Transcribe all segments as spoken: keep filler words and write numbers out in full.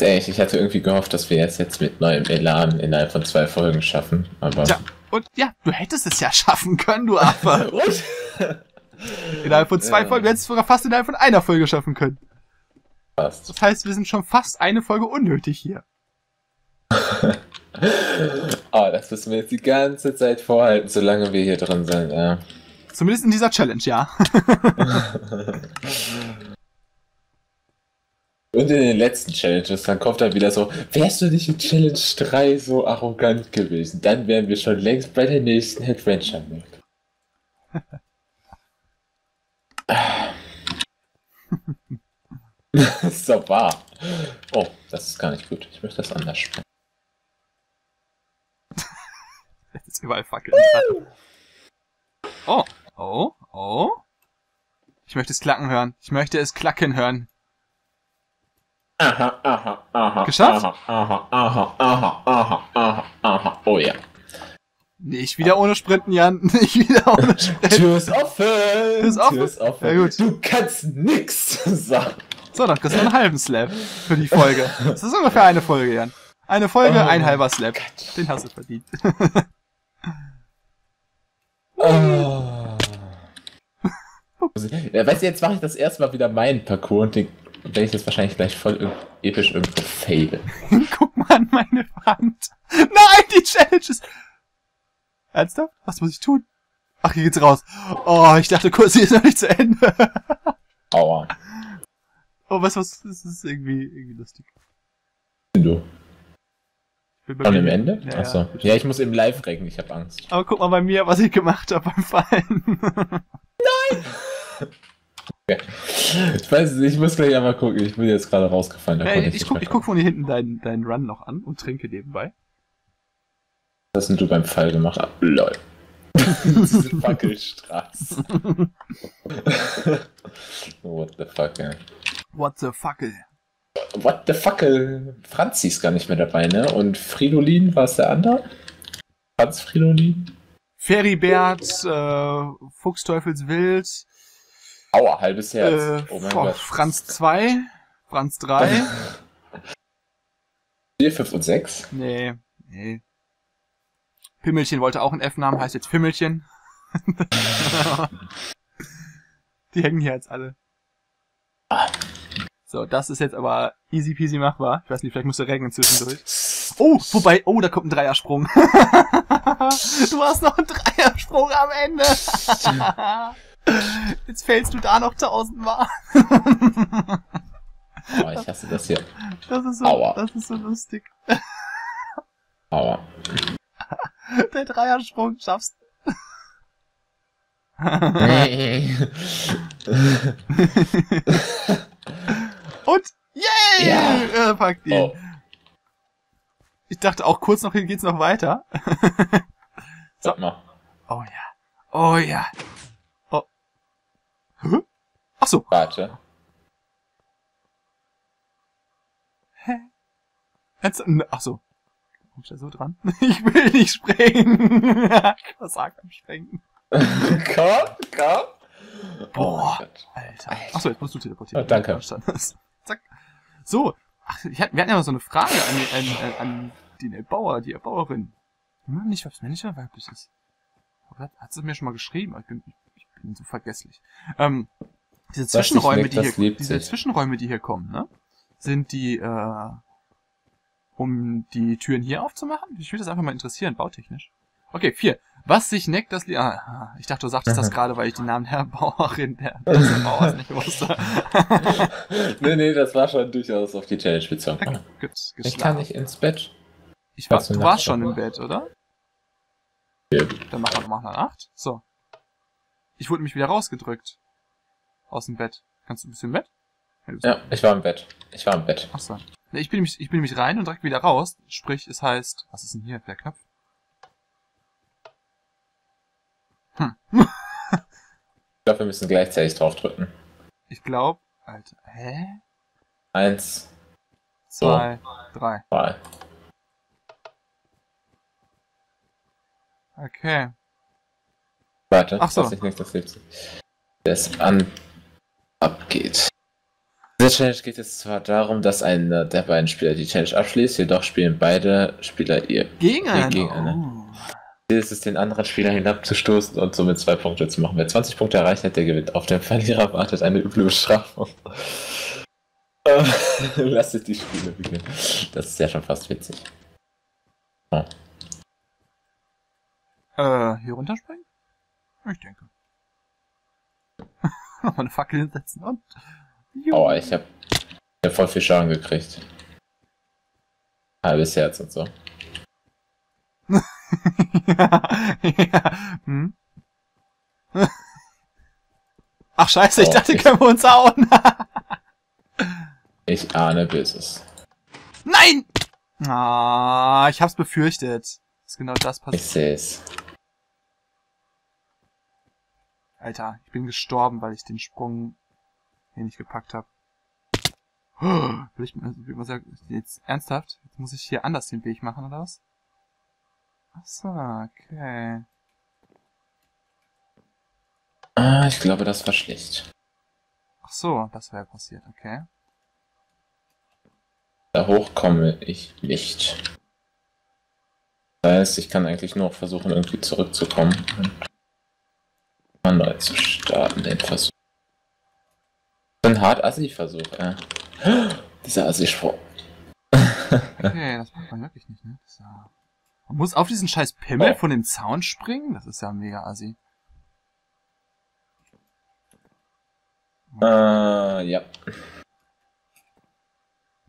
ganz ehrlich, ich hatte irgendwie gehofft, dass wir es jetzt mit neuem Elan innerhalb von zwei Folgen schaffen, aber... Ja, und ja, du hättest es ja schaffen können, du Affe. Innerhalb von zwei ja. Folgen, wir hättest es sogar fast innerhalb von einer Folge schaffen können. Fast. Das heißt, wir sind schon fast eine Folge unnötig hier. Oh, das müssen wir jetzt die ganze Zeit vorhalten, solange wir hier drin sind, ja. Zumindest in dieser Challenge, ja. Und in den letzten Challenges, dann kommt dann wieder so, wärst du nicht in Challenge drei so arrogant gewesen, dann wären wir schon längst bei der nächsten Adventure mit. So wahr. Oh, das ist gar nicht gut. Ich möchte das anders spielen. Jetzt ist überall Fackeln. Oh, oh, oh. Ich möchte es klacken hören. Ich möchte es klacken hören. Aha, aha, aha. Geschafft? Aha, aha, aha, aha, aha, aha, aha. Oh ja. Nicht wieder ohne Sprinten, Jan. Nicht wieder ohne Sprinten. Tschüss offen. Tschüss offen. Tschüss offen. Ja, gut. Du kannst nix sagen. So, dann kriegst du einen halben Slap für die Folge. Das ist ungefähr eine Folge, Jan. Eine Folge, oh, ein halber Slap. Gott. Den hast du verdient. Oh. Ja, weißt du, jetzt mache ich das erstmal wieder meinen Parcours und den werde ich jetzt wahrscheinlich gleich voll episch irgendwo failen. Guck mal an meine Wand. Nein, die Challenges! Ernsthaft? Was muss ich tun? Ach, hier geht's raus. Oh, ich dachte kurz, hier ist noch nicht zu Ende. Aua. Oh, weißt du was? Das ist irgendwie, irgendwie lustig. Du. Am Ende? Ja, achso. Ja, ich muss eben live recken, ich habe Angst. Aber guck mal bei mir, was ich gemacht habe beim Fallen. Nein! Okay. Ich weiß es nicht, ich muss gleich einmal gucken. Ich bin jetzt gerade rausgefallen. Hey, ich, ich, guck, ich guck von hier hinten deinen, deinen Run noch an und trinke nebenbei. Was hast denn du beim Fall gemacht? Ah, lol. Diese Fackelstraße. What the fuck, ey. What the fuckel? What the fuckel? Franzi ist gar nicht mehr dabei, ne? Und Fridolin, war es der andere? Franz Fridolin? Feribert, äh, Fuchsteufelswild. Aua, halbes Herz. Äh, oh mein Gott. Franz zwei, Franz drei. vier, fünf und sechs? Nee, nee. Pimmelchen wollte auch einen F-Namen, heißt jetzt Pimmelchen. Die hängen hier jetzt alle. Ah. So, das ist jetzt aber easy peasy machbar. Ich weiß nicht, vielleicht musst du regnen zwischendurch. Oh, wobei, oh, da kommt ein Dreiersprung. Du hast noch einen Dreiersprung am Ende. Jetzt fällst du da noch tausendmal. Boah, ich hasse das hier. Das ist so, Aua. Das ist so lustig. Aua. Der Dreiersprung schaffst du. Und, yay! Ja. Äh, pack die. Oh. Ich dachte auch kurz noch, hier geht's noch weiter. So. Mal. Oh ja. Oh ja. Oh. Hä? Ach so. Warte. Hä? Jetzt, ach so. Komm ich da so dran? Ich will nicht springen. Was sagt am Springen? Komm, komm. Boah. Oh Alter. Ach so, jetzt musst du teleportieren. Oh, danke. Zack. So, ach, ich hatte, wir hatten ja mal so eine Frage an, an, an den Erbauer, die Erbauerin. Ich weiß nicht, ob es männlich oder weiblich ist. Hat, hat sie mir schon mal geschrieben, aber ich bin, ich bin so vergesslich. Ähm, diese Zwischenräume, die hier, diese Zwischenräume, die hier kommen, ne? Sind die, äh, um die Türen hier aufzumachen? Ich würde das einfach mal interessieren, bautechnisch. Okay, vier. Was sich neckt, das... Ah, ich dachte, du sagtest das gerade, weil ich den Namen der Bauerin, der Bauers nicht wusste. Nee, nee, das war schon durchaus auf die Challenge bezogen. Okay, gut, ich kann nicht ins Bett. Ich war, du warst schon im Bett, oder? Ja. Dann machen wir nochmal acht. So. Ich wurde mich wieder rausgedrückt. Aus dem Bett. Kannst du ein bisschen im Bett? Ja, ja, ich war im Bett. Ich war im Bett. Achso. Ich bin nämlich, ich bin nämlich rein und direkt wieder raus. Sprich, es heißt... Was ist denn hier der Knopf? Hm. Ich glaube, wir müssen gleichzeitig draufdrücken. Ich glaube, Alter, hä? Eins, zwei, so. drei. drei. Okay. Warte, ach so. Dass ich nicht das Liebste. Das an abgeht. In dieser Challenge geht es zwar darum, dass ein Depp einen Spieler die Challenge abschließt, jedoch spielen beide Spieler ihr gegeneinander. Ziel ist es, den anderen Spieler hinabzustoßen und somit zwei Punkte zu machen. Wer zwanzig Punkte erreicht hat, der gewinnt. Auf den Verlierer wartet eine üble Bestrafung. Lasst es die Spiele beginnen. Das ist ja schon fast witzig. Oh. Äh, hier runterspringen? Ich denke. Noch eine Fackel hinsetzen und... Aua, ich hab ja voll viel Schaden gekriegt. Halbes Herz und so. ja, ja. Hm? Ach scheiße, ich oh, dachte, ich... können wir uns hauen. Ich ahne Böses. Nein! Ah, ich hab's befürchtet. Dass genau das passiert. Ich seh's. Alter, ich bin gestorben, weil ich den Sprung... den ich gepackt habe. Oh, will ich, will ich sagen, jetzt ernsthaft? Jetzt muss ich hier anders den Weg machen, oder was? Achso, okay. Ah, ich glaube, das war schlecht. Ach so, das wäre passiert, okay. Da hoch komme ich nicht. Das heißt, ich kann eigentlich nur versuchen, irgendwie zurückzukommen und mal neu zu starten, den Versuch. So ein hart Assi-Versuch, ja. Dieser Assi-Sprung. Okay, das macht man wirklich nicht, ne? Ja... Man muss auf diesen scheiß Pimmel oh. von dem Zaun springen? Das ist ja mega Assi. Äh, uh, ja.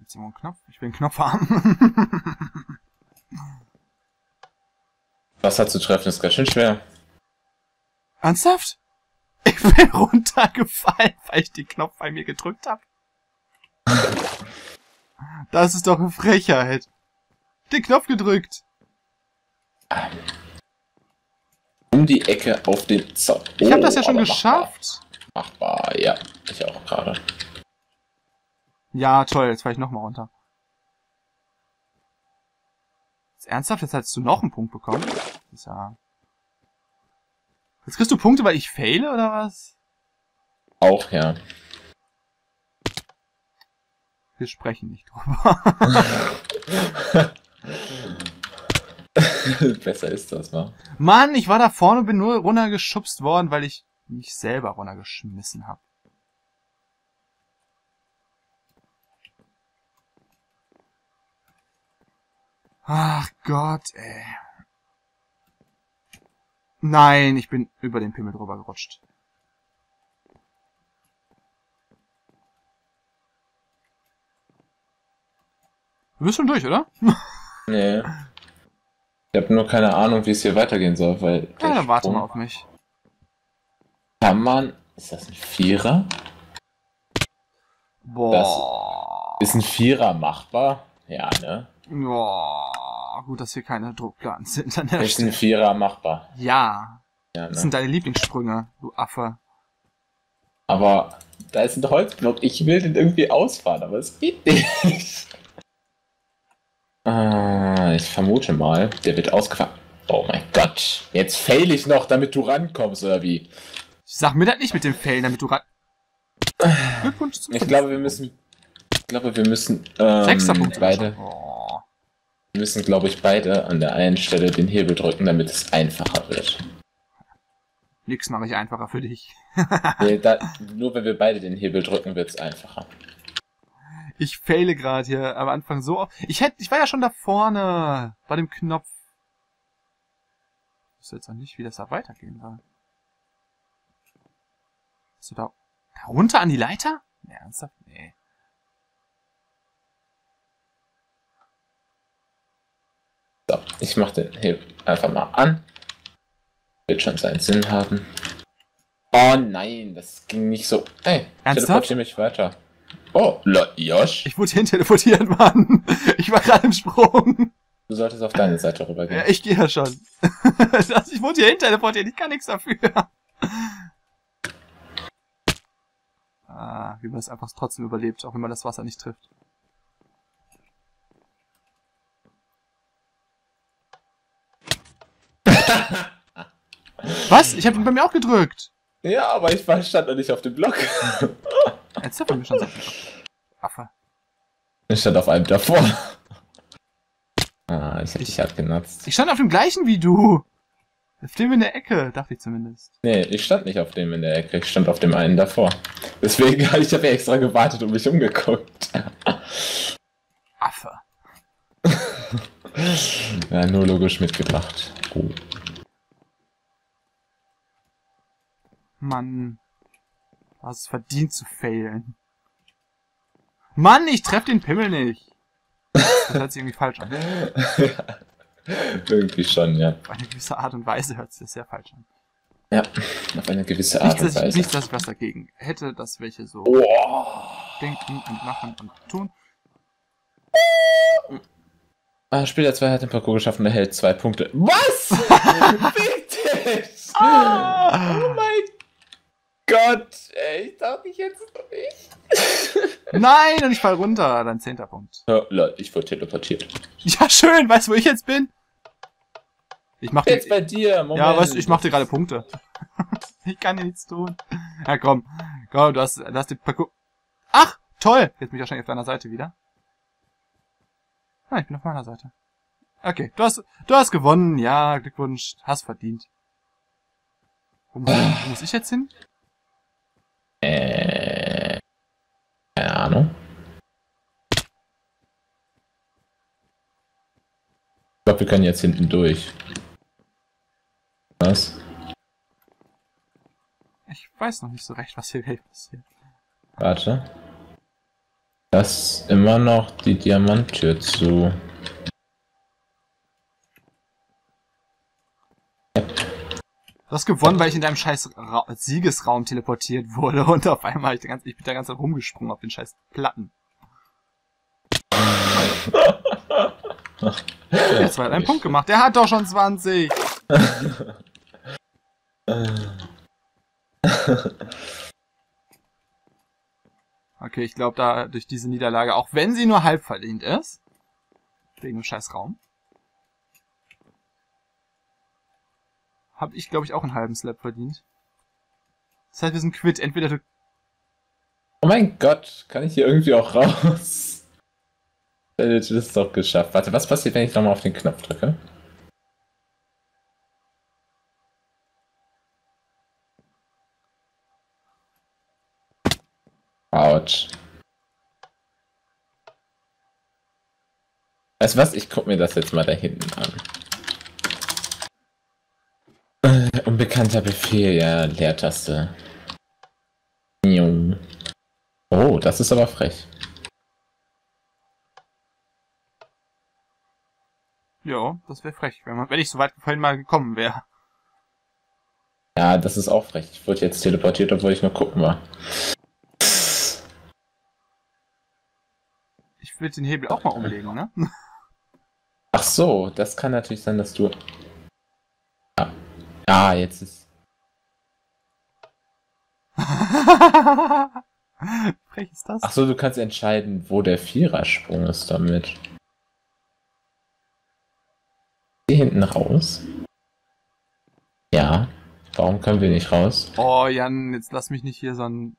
Jetzt immer einen Knopf? Ich will einen Knopf haben. Wasser zu treffen ist ganz schön schwer. Ernsthaft? Ich bin runtergefallen, weil ich den Knopf bei mir gedrückt habe. Das ist doch eine Frechheit. Den Knopf gedrückt. Um die Ecke auf den Zaun. Ich habe das ja schon geschafft. Machbar. machbar, ja. Ich auch gerade. Ja, toll. Jetzt falle ich nochmal runter. Jetzt ernsthaft? Jetzt hast du noch einen Punkt bekommen? Ja. Jetzt kriegst du Punkte, weil ich faile, oder was? Auch, ja. Wir sprechen nicht drüber. Besser ist das, ne? Mann, ich war da vorne und bin nur runtergeschubst worden, weil ich mich selber runtergeschmissen habe. Ach Gott, ey. Nein, ich bin über den Pimmel drüber gerutscht. Du bist schon durch, oder? Nee. Ich habe nur keine Ahnung, wie es hier weitergehen soll, weil... Ja, dann warte mal auf mich. Kann man... Ist das ein Vierer? Boah. Das ist ein Vierer machbar? Ja, ne? Boah. Gut, dass hier keine Druckplatten sind. Ist ein Vierer machbar? Ja. ja ne? Das sind deine Lieblingssprünge, du Affe. Aber da ist ein Holzblock. Ich will den irgendwie ausfahren, aber es geht nicht. ah, ich vermute mal, der wird ausgefahren. Oh mein Gott. Jetzt fail ich noch, damit du rankommst, oder wie? Ich sag mir das nicht mit dem Failen, damit du ran... Glückwunsch zum Ich glaube, wir müssen... Ich glaube, wir müssen... Ähm, Sechster Punkt beide... Wir müssen, glaube ich, beide an der einen Stelle den Hebel drücken, damit es einfacher wird. Nix mache ich einfacher für dich. nee, da, nur wenn wir beide den Hebel drücken, wird es einfacher. Ich faile gerade hier am Anfang so oft. Ich, hätt, ich war ja schon da vorne, bei dem Knopf. Ich wüsste jetzt auch nicht, wie das da weitergehen soll. Bist du da, da runter an die Leiter? Nee, ernsthaft? Nee. So, ich mach den Hebel einfach mal an. Wird schon seinen Sinn haben. Oh nein, das ging nicht so. Ey, teleportiere mich weiter. Oh, la, Josh. Ich wurde hin teleportiert, Mann. Ich war gerade im Sprung. Du solltest auf deine Seite rübergehen. Ja, ich gehe ja schon. Ich wurde hier hin teleportiert, ich kann nichts dafür. Ah, wie man es einfach trotzdem überlebt, auch wenn man das Wasser nicht trifft. Was? Ich habe ihn bei mir auch gedrückt. Ja, aber ich war stand noch nicht auf dem Block. Jetzt darf er mir schon sagen. Affe? Ich stand auf einem davor. Ah, ich hab ich, dich halt genutzt. Ich stand auf dem gleichen wie du. Auf dem in der Ecke, dachte ich zumindest. Nee, ich stand nicht auf dem in der Ecke, ich stand auf dem einen davor. Deswegen habe ich ja extra gewartet und mich umgeguckt. Affe. Ja, nur logisch mitgebracht. Oh. Mann. Du hast es verdient zu failen. Mann, ich treff den Pimmel nicht. Das hört sich irgendwie falsch an. Irgendwie schon, ja. Auf eine gewisse Art und Weise hört sich das sehr falsch an. Ja, auf eine gewisse Art und Weise. Nicht, dass ich was dagegen hätte, dass welche so denken und machen und tun. Ah, Spieler zwei hat den Parcours geschafft und erhält zwei Punkte. Was? Fick dich! Oh, oh mein Gott! Ey, ich darf mich jetzt noch nicht. Nein, und ich fall runter. Dann zehnter Punkt. Ja, Leute, ich wurde teleportiert. Ja, schön. Weißt du, wo ich jetzt bin? Ich mach jetzt bei dir. Moment. Ja, weißt du, ich mach dir gerade Punkte. Ich kann dir nichts tun. Ja, komm. Komm, du hast, du hast den Parcours... Ach, toll! Jetzt bin ich wahrscheinlich auf deiner Seite wieder. Ah, ich bin auf meiner Seite. Okay, du hast, du hast gewonnen. Ja, Glückwunsch. Hast verdient. Wo muss, wo muss ich jetzt hin? Äh, keine Ahnung. Ich glaube, wir können jetzt hinten durch. Was? Ich weiß noch nicht so recht, was hier passiert. Warte. Das ist immer noch die Diamanttür zu. Du hast gewonnen, weil ich in deinem scheiß Ra Siegesraum teleportiert wurde und auf einmal ich, ganzen, ich bin da ganz rumgesprungen auf den scheiß Platten. Jetzt war er einen Punkt gemacht. Der hat doch schon zwanzig. Okay, ich glaube da durch diese Niederlage, auch wenn sie nur halb verdient ist, wegen dem scheiß Raum, habe ich, glaube ich, auch einen halben Slap verdient. Das heißt, wir sind quitt. Entweder du... Oh mein Gott, kann ich hier irgendwie auch raus? Das ist doch geschafft. Warte, was passiert, wenn ich nochmal auf den Knopf drücke? Autsch. Weißt du was? Ich guck mir das jetzt mal da hinten an. Äh, unbekannter Befehl, ja, Leertaste. Oh, das ist aber frech. Ja, das wäre frech, wenn, man, wenn ich so weit vorhin mal gekommen wäre. Ja, das ist auch frech. Ich wurde jetzt teleportiert, obwohl ich nur gucken war. Ich will den Hebel auch mal umlegen, ne? Ach so, das kann natürlich sein, dass du... Ah, ah jetzt ist... Frech ist das? Ach so, du kannst entscheiden, wo der Vierersprung ist damit. Hier hinten raus? Ja, warum können wir nicht raus? Oh, Jan, jetzt lass mich nicht hier so ein...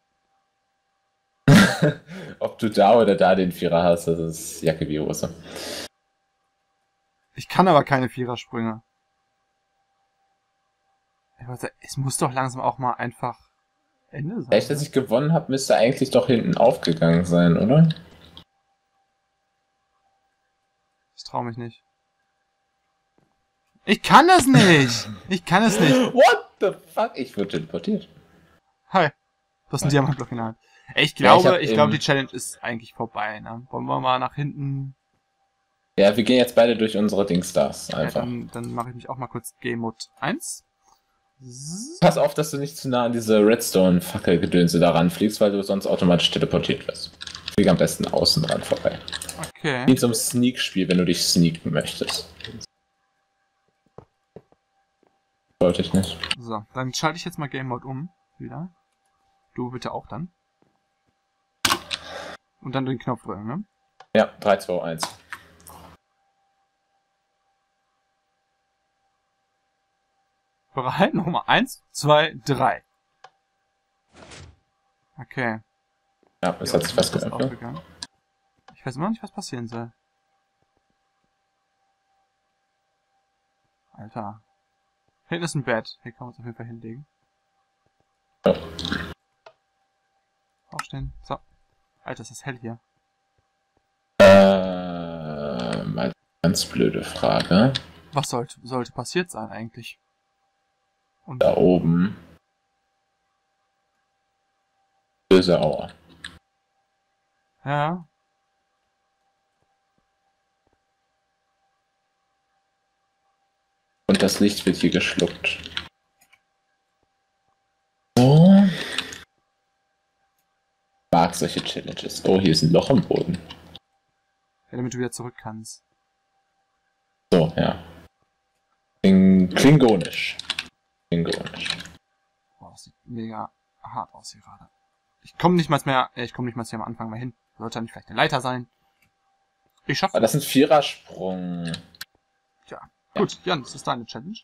Ob du da oder da den Vierer hast, das ist Jacke wie Hose. Ich kann aber keine Vierersprünge. Es muss doch langsam auch mal einfach Ende sein. Echt, dass ich gewonnen habe, müsste eigentlich doch hinten aufgegangen sein, oder? Ich traue mich nicht. Ich kann das nicht! Ich kann es nicht! What the fuck? Ich wurde teleportiert. Hi. Du hast einen Diamantblock in der Hand. Ich glaube, ja, ich, ich glaube, die Challenge ist eigentlich vorbei, ne? Wollen wir mal nach hinten? Ja, wir gehen jetzt beide durch unsere Dingstars einfach. Ja, dann dann mache ich mich auch mal kurz Game Mode eins. Pass auf, dass du nicht zu nah an diese Redstone-Fackel-Gedönse da ranfliegst, weil du sonst automatisch teleportiert wirst. Flieg am besten außen dran vorbei. Okay. Geht zum Sneak-Spiel, wenn du dich sneaken möchtest. Sollte ich nicht. So, dann schalte ich jetzt mal Game Mode um. Wieder. Du bitte auch dann. Und dann den Knopf drücken, ne? Ja, drei, zwei, eins. Bereit? Nochmal. eins, zwei, drei. Okay. Ja, es hat sich was geöffnet. weiß immer noch nicht, was passieren soll. Alter. Hinten ist ein Bett. Hier kann man uns auf jeden Fall hinlegen. Aufstehen. So. Alter, ist das hell hier. Ähm, eine ganz blöde Frage. Was sollte, sollte passiert sein eigentlich? Und da oben. Böse Aua. Ja. Und das Licht wird hier geschluckt. So. Ich mag solche Challenges. Oh, hier ist ein Loch am Boden. Ja, damit du wieder zurück kannst. So, ja. In Klingonisch. Klingonisch. Boah, das sieht mega hart aus hier gerade. Ich komme nicht mal mehr, ich komme nicht mal hier am Anfang mal hin. Sollte nicht vielleicht eine Leiter sein. Ich schaffe. Aber das ist ein Vierersprung. Tja. Gut, Jan, das ist deine Challenge.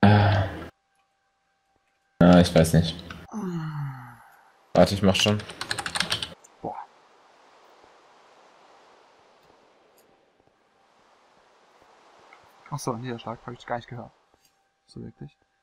Äh. Ah, ich weiß nicht. Warte, ich mach schon. Boah. Achso, Niederschlag, habe ich gar nicht gehört. So wirklich.